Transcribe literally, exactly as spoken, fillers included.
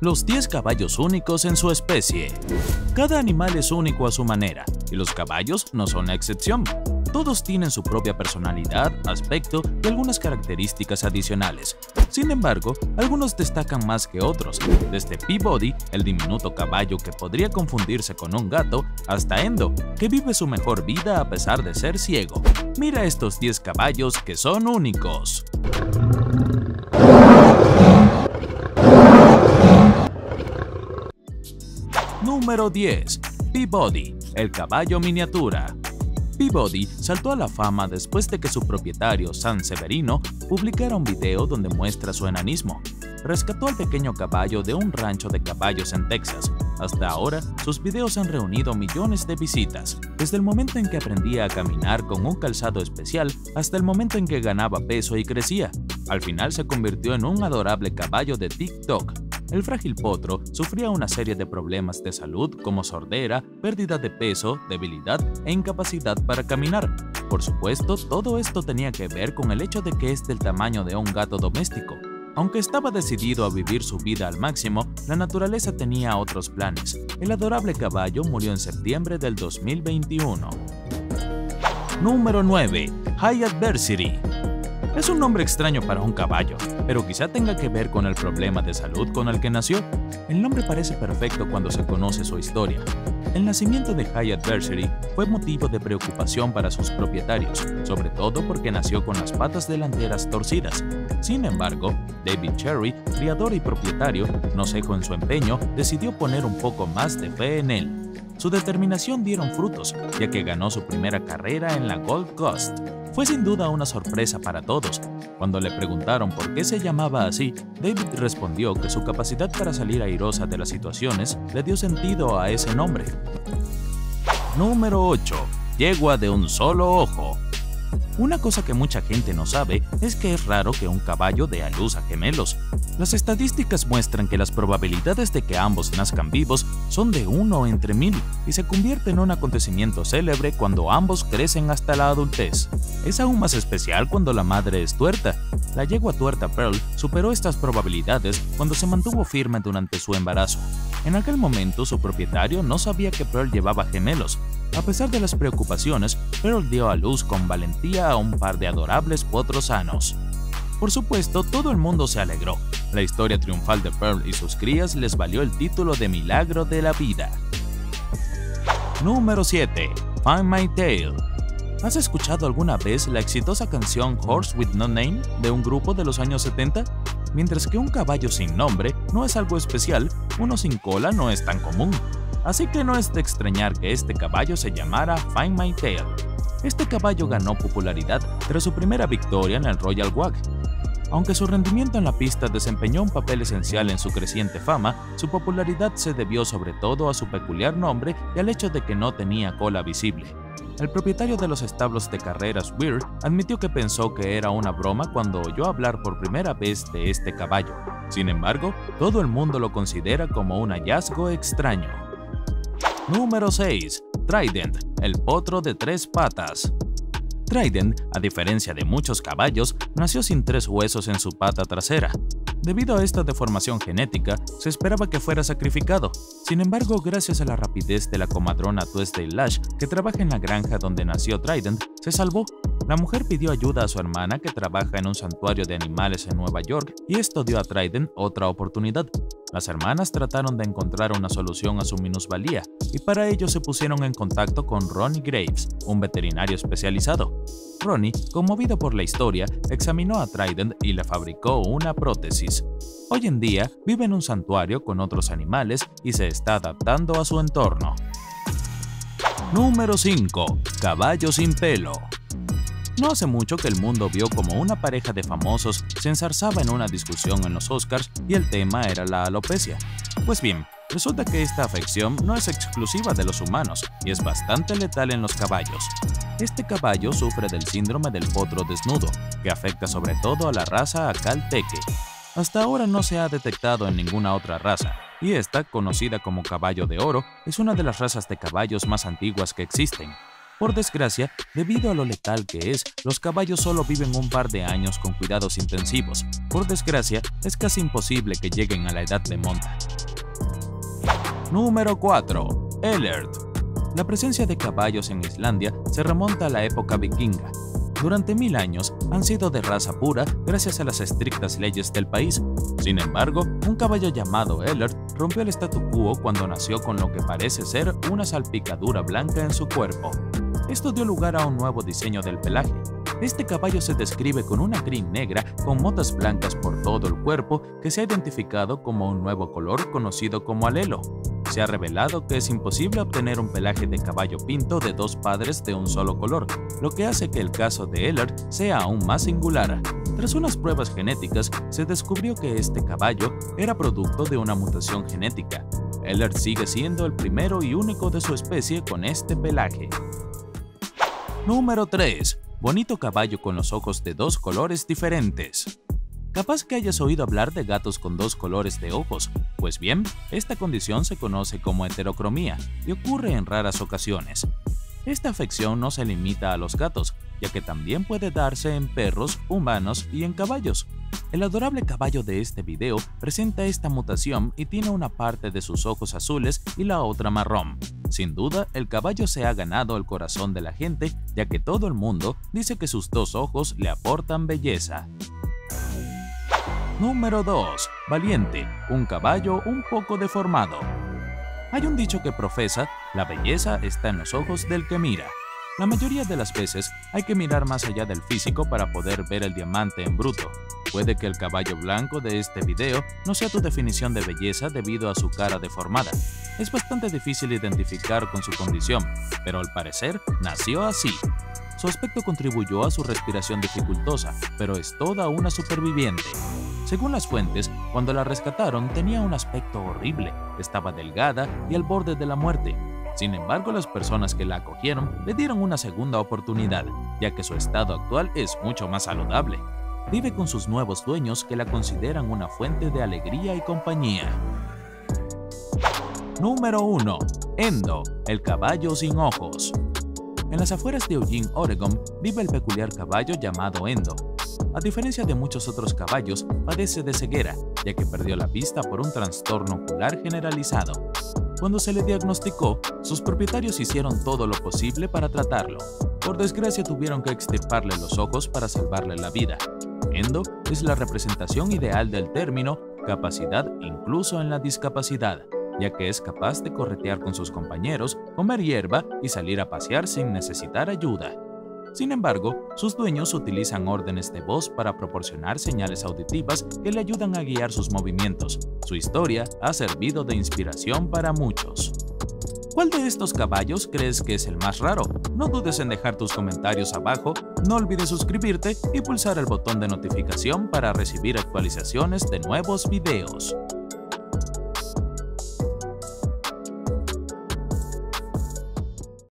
los diez caballos únicos en su especie. Cada animal es único a su manera, y los caballos no son la excepción. Todos tienen su propia personalidad, aspecto y algunas características adicionales. Sin embargo, algunos destacan más que otros, desde Peabody, el diminuto caballo que podría confundirse con un gato, hasta Endo, que vive su mejor vida a pesar de ser ciego. Mira estos diez caballos que son únicos. Número diez. Peabody, el caballo miniatura. Peabody saltó a la fama después de que su propietario, San Severino, publicara un video donde muestra su enanismo. Rescató al pequeño caballo de un rancho de caballos en Texas. Hasta ahora, sus videos han reunido millones de visitas. Desde el momento en que aprendía a caminar con un calzado especial, hasta el momento en que ganaba peso y crecía. Al final se convirtió en un adorable caballo de TikTok. El frágil potro sufría una serie de problemas de salud como sordera, pérdida de peso, debilidad e incapacidad para caminar. Por supuesto, todo esto tenía que ver con el hecho de que es del tamaño de un gato doméstico. Aunque estaba decidido a vivir su vida al máximo, la naturaleza tenía otros planes. El adorable caballo murió en septiembre del dos mil veintiuno. Número nueve. High Adversity. Es un nombre extraño para un caballo, pero quizá tenga que ver con el problema de salud con el que nació. El nombre parece perfecto cuando se conoce su historia. El nacimiento de High Adversity fue motivo de preocupación para sus propietarios, sobre todo porque nació con las patas delanteras torcidas. Sin embargo, David Cherry, criador y propietario, no cejó en su empeño, decidió poner un poco más de fe en él. Su determinación dieron frutos, ya que ganó su primera carrera en la Gold Coast. Fue sin duda una sorpresa para todos. Cuando le preguntaron por qué se llamaba así, David respondió que su capacidad para salir airosa de las situaciones le dio sentido a ese nombre. Número ocho. Yegua de un solo ojo. Una cosa que mucha gente no sabe es que es raro que un caballo dé a luz a gemelos. Las estadísticas muestran que las probabilidades de que ambos nazcan vivos son de uno entre mil y se convierte en un acontecimiento célebre cuando ambos crecen hasta la adultez. Es aún más especial cuando la madre es tuerta. La yegua tuerta Pearl superó estas probabilidades cuando se mantuvo firme durante su embarazo. En aquel momento su propietario no sabía que Pearl llevaba gemelos. A pesar de las preocupaciones, Pearl dio a luz con valentía a un par de adorables potros sanos. Por supuesto, todo el mundo se alegró. La historia triunfal de Pearl y sus crías les valió el título de milagro de la vida. Número siete. Find My Tail. ¿Has escuchado alguna vez la exitosa canción Horse with No Name de un grupo de los años setenta? Mientras que un caballo sin nombre no es algo especial, uno sin cola no es tan común. Así que no es de extrañar que este caballo se llamara Find My Tail. Este caballo ganó popularidad tras su primera victoria en el Royal Wag. Aunque su rendimiento en la pista desempeñó un papel esencial en su creciente fama, su popularidad se debió sobre todo a su peculiar nombre y al hecho de que no tenía cola visible. El propietario de los establos de carreras Weir admitió que pensó que era una broma cuando oyó hablar por primera vez de este caballo. Sin embargo, todo el mundo lo considera como un hallazgo extraño. Número seis. Trident, el potro de tres patas. Trident, a diferencia de muchos caballos, nació sin tres huesos en su pata trasera. Debido a esta deformación genética, se esperaba que fuera sacrificado. Sin embargo, gracias a la rapidez de la comadrona Twisted Lash, que trabaja en la granja donde nació Trident, se salvó. La mujer pidió ayuda a su hermana, que trabaja en un santuario de animales en Nueva York, y esto dio a Trident otra oportunidad. Las hermanas trataron de encontrar una solución a su minusvalía, y para ello se pusieron en contacto con Ronnie Graves, un veterinario especializado. Ronnie, conmovido por la historia, examinó a Trident y le fabricó una prótesis. Hoy en día vive en un santuario con otros animales y se está adaptando a su entorno. Número cinco. Caballo sin pelo. No hace mucho que el mundo vio como una pareja de famosos se enzarzaba en una discusión en los Oscars y el tema era la alopecia. Pues bien, resulta que esta afección no es exclusiva de los humanos y es bastante letal en los caballos. Este caballo sufre del síndrome del potro desnudo, que afecta sobre todo a la raza Akal-Teke. Hasta ahora no se ha detectado en ninguna otra raza, y esta, conocida como caballo de oro, es una de las razas de caballos más antiguas que existen. Por desgracia, debido a lo letal que es, los caballos solo viven un par de años con cuidados intensivos. Por desgracia, es casi imposible que lleguen a la edad de monta. Número cuatro. Ellert. La presencia de caballos en Islandia se remonta a la época vikinga. Durante mil años han sido de raza pura gracias a las estrictas leyes del país. Sin embargo, un caballo llamado Ellert rompió el statu quo cuando nació con lo que parece ser una salpicadura blanca en su cuerpo. Esto dio lugar a un nuevo diseño del pelaje. Este caballo se describe con una crin negra con motas blancas por todo el cuerpo que se ha identificado como un nuevo color conocido como alelo. Se ha revelado que es imposible obtener un pelaje de caballo pinto de dos padres de un solo color, lo que hace que el caso de Ellert sea aún más singular. Tras unas pruebas genéticas, se descubrió que este caballo era producto de una mutación genética. Ellert sigue siendo el primero y único de su especie con este pelaje. Número tres. Bonito caballo con los ojos de dos colores diferentes. Capaz que hayas oído hablar de gatos con dos colores de ojos. Pues bien, esta condición se conoce como heterocromía y ocurre en raras ocasiones. Esta afección no se limita a los gatos, ya que también puede darse en perros, humanos y en caballos. El adorable caballo de este video presenta esta mutación y tiene una parte de sus ojos azules y la otra marrón. Sin duda, el caballo se ha ganado el corazón de la gente, ya que todo el mundo dice que sus dos ojos le aportan belleza. Número dos. Valiente, un caballo un poco deformado. Hay un dicho que profesa, la belleza está en los ojos del que mira. La mayoría de las veces hay que mirar más allá del físico para poder ver el diamante en bruto. Puede que el caballo blanco de este video no sea tu definición de belleza debido a su cara deformada. Es bastante difícil identificar con su condición, pero al parecer nació así. Su aspecto contribuyó a su respiración dificultosa, pero es toda una superviviente. Según las fuentes, cuando la rescataron tenía un aspecto horrible, estaba delgada y al borde de la muerte. Sin embargo, las personas que la acogieron le dieron una segunda oportunidad, ya que su estado actual es mucho más saludable. Vive con sus nuevos dueños que la consideran una fuente de alegría y compañía. Número uno. Endo, el caballo sin ojos. En las afueras de Eugene, Oregon, vive el peculiar caballo llamado Endo. A diferencia de muchos otros caballos, padece de ceguera, ya que perdió la vista por un trastorno ocular generalizado. Cuando se le diagnosticó, sus propietarios hicieron todo lo posible para tratarlo. Por desgracia, tuvieron que extirparle los ojos para salvarle la vida. Endo es la representación ideal del término capacidad incluso en la discapacidad, ya que es capaz de corretear con sus compañeros, comer hierba y salir a pasear sin necesitar ayuda. Sin embargo, sus dueños utilizan órdenes de voz para proporcionar señales auditivas que le ayudan a guiar sus movimientos. Su historia ha servido de inspiración para muchos. ¿Cuál de estos caballos crees que es el más raro? No dudes en dejar tus comentarios abajo, no olvides suscribirte y pulsar el botón de notificación para recibir actualizaciones de nuevos videos.